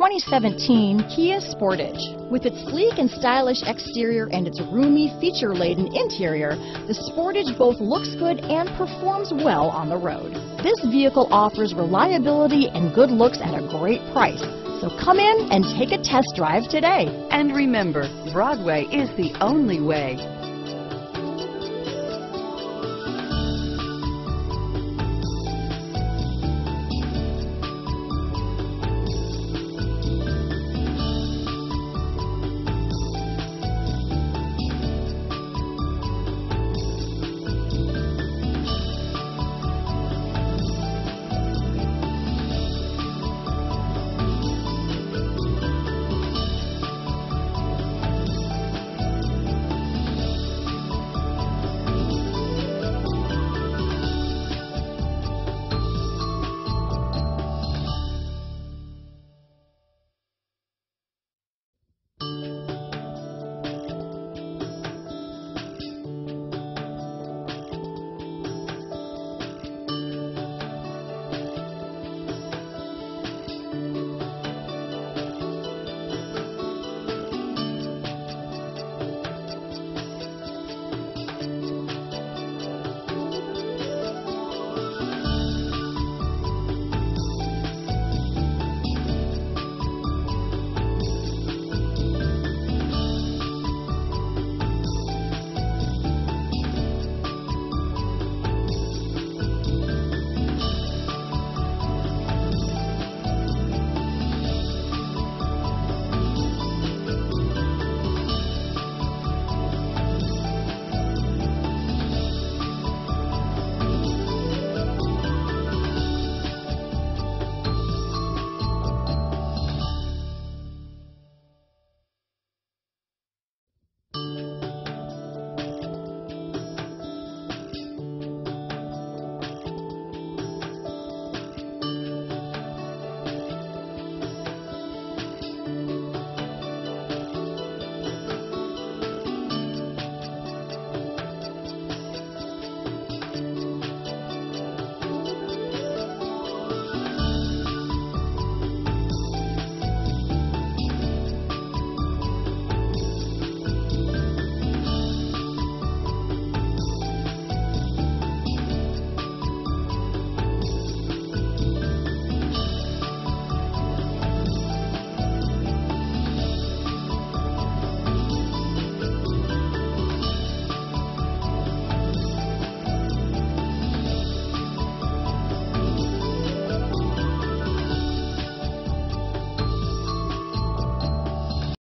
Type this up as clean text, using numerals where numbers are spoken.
2017 Kia Sportage. With its sleek and stylish exterior and its roomy, feature-laden interior, the Sportage both looks good and performs well on the road. This vehicle offers reliability and good looks at a great price. So come in and take a test drive today. And remember, Broadway is the only way.